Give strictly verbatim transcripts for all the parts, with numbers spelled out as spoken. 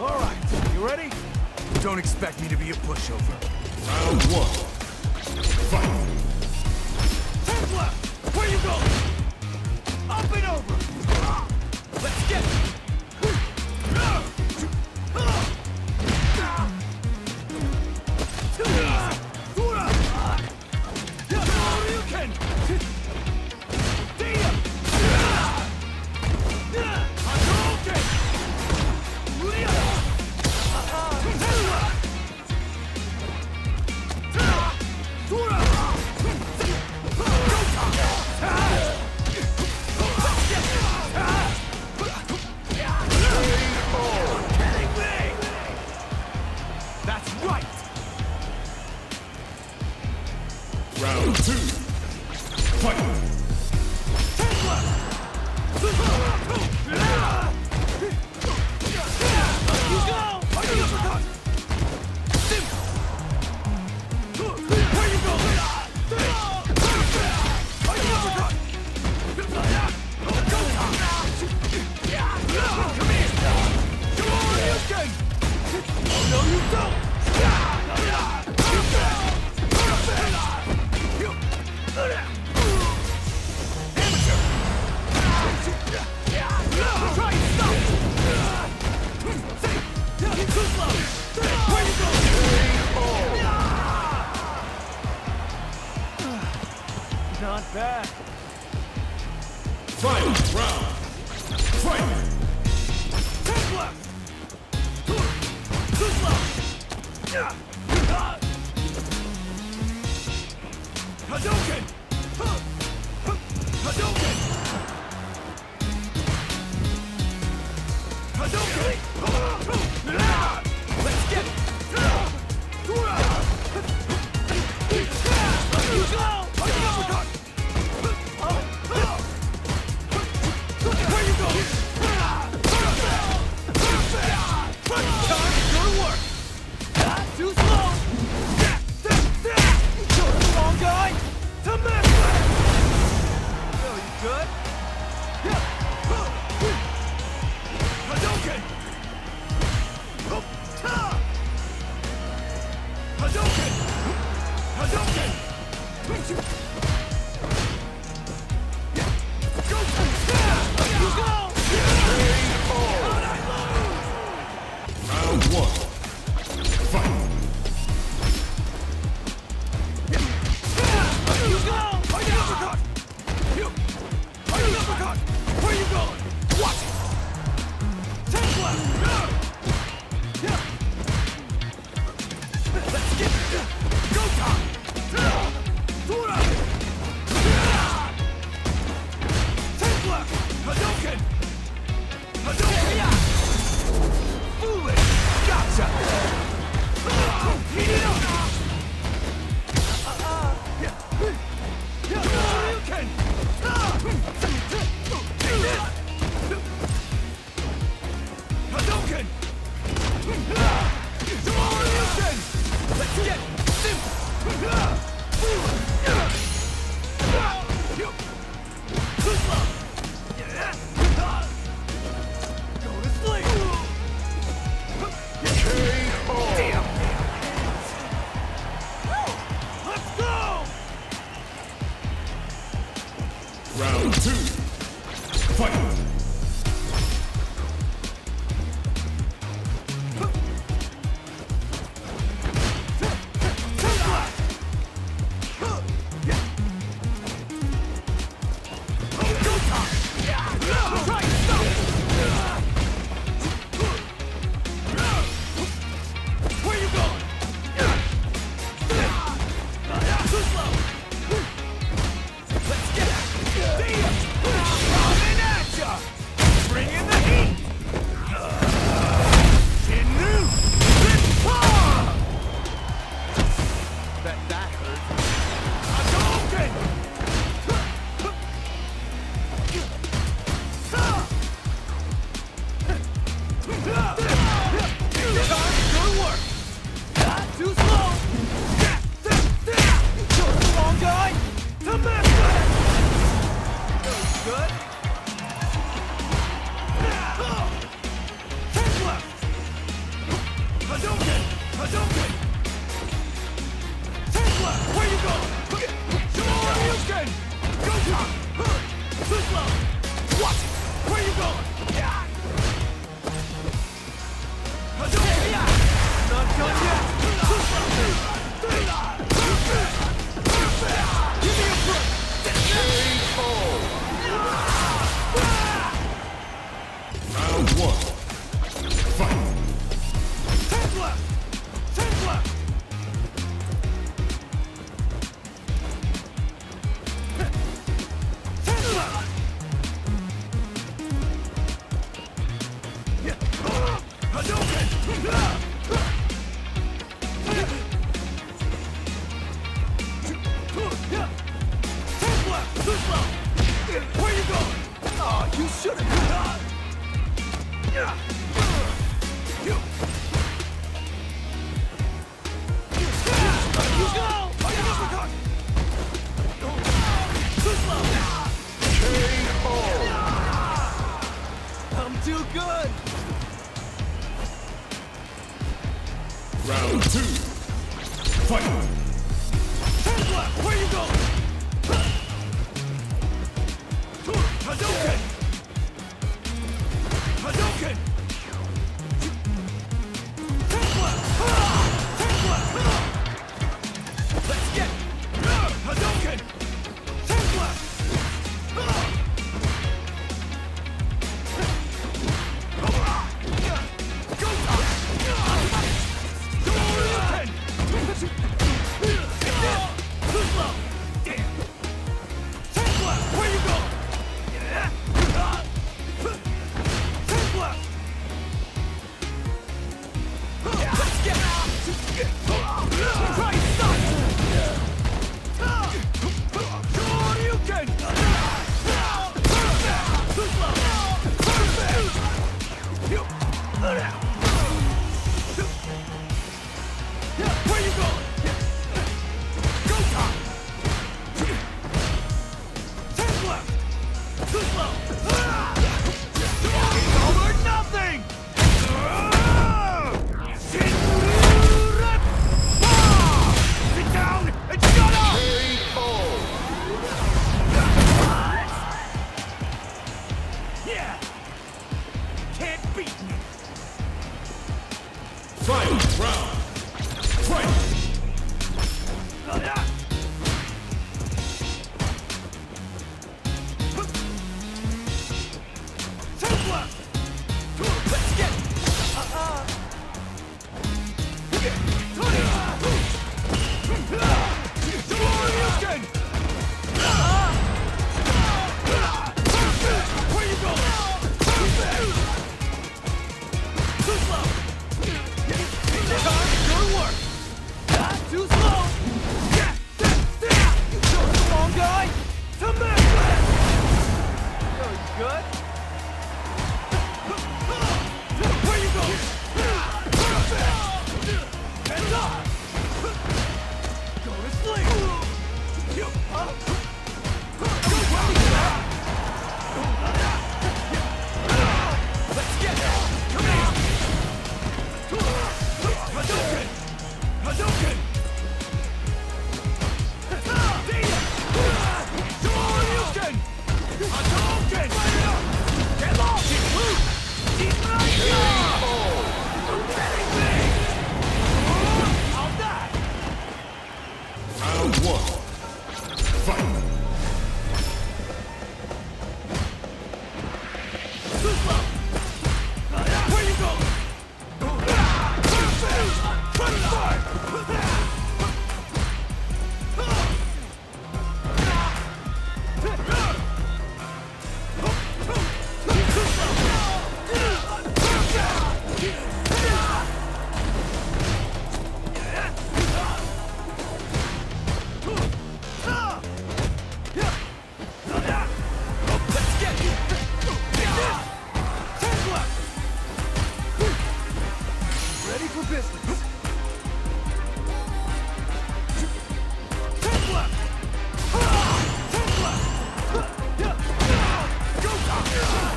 All right, you ready? Don't expect me to be a pushover. Round one. Fight. Turn left. Where you going? Up and over. Let's get it. Round two. Fight. You go. Where you go? Not bad. Fight! Round! Fight! Take left! Good luck! Hadouken! Hadouken! Hadouken! Let's get it! Hadouken! Hadouken! Go! You go! Round one. Fight! You go! Are you uppercut? You! Are you uppercut? Where are you going? What? Take left! Yeah! Let's get it! Go time! Tura! Take left! Hadouken! Hadouken! Foolish! Gotcha! Heat it up! Hadouken! Hadouken! Hadouken! Let's get sim. Good luck. Go to sleep. K O. Damn. Let's go. Round two. Fight. Go! Hadouken! Hadouken! Take left! Where you going? Shimura Ryuken! Goku! Hurry! Switch left! What? Where you going? Hadouken! Not done yet! Switch left! Give me a break! K O! Round one. Fight! Round two. Fight! Tesla! Where you going? Hadouken! Hadouken! Tesla! Tesla! Let's get it! Hadouken! Tesla!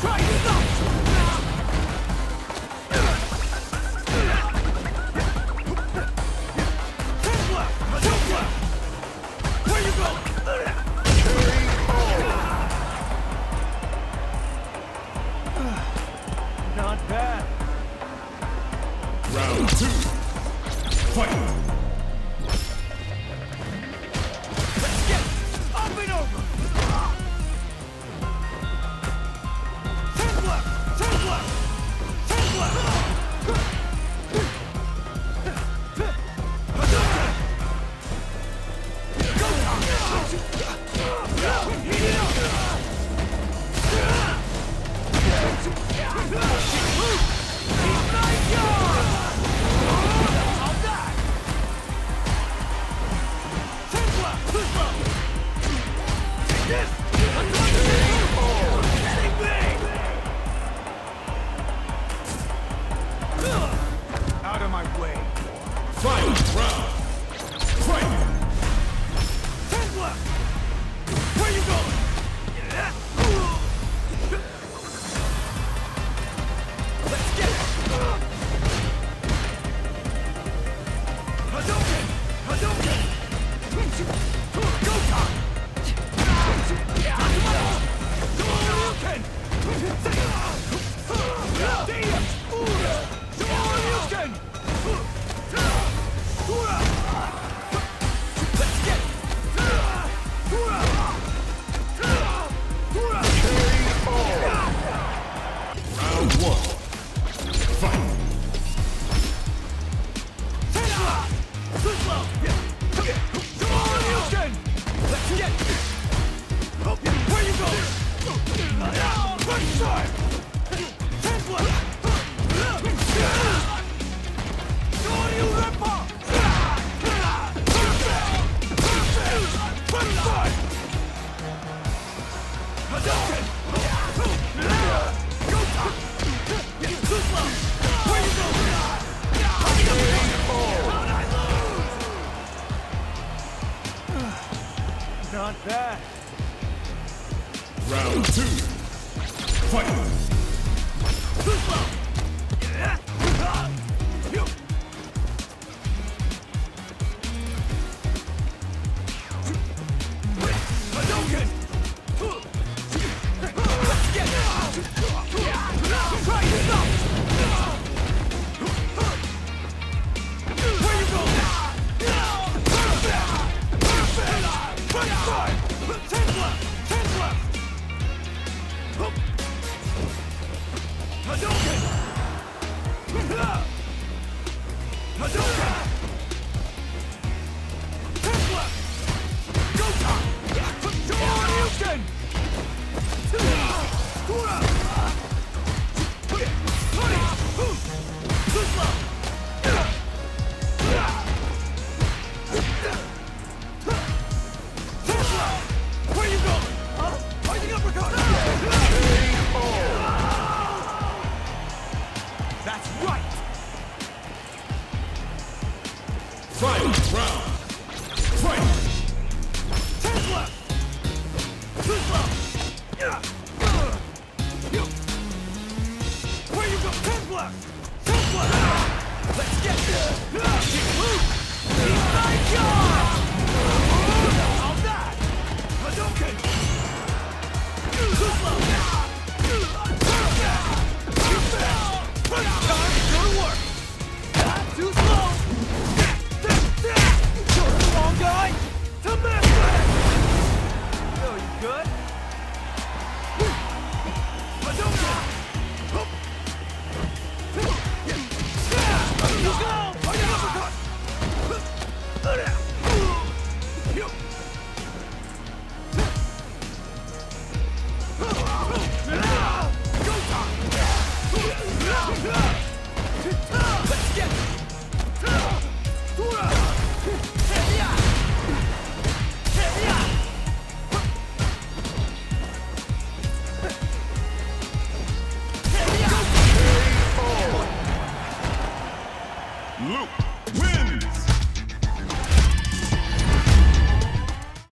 Try to stop! Round two. Fight! Let's get up and over! Ten left! Ten left! Ten left! Not bad. Round two. Fight! Good luck!